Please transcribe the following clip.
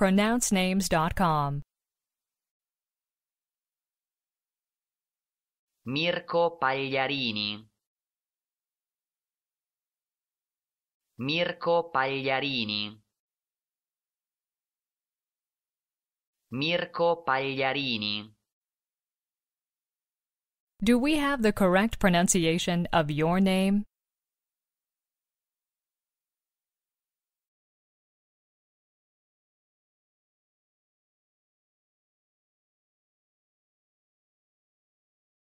PronounceNames.com. Mirko Pagliarini. Mirko Pagliarini. Mirko Pagliarini. Do we have the correct pronunciation of your name?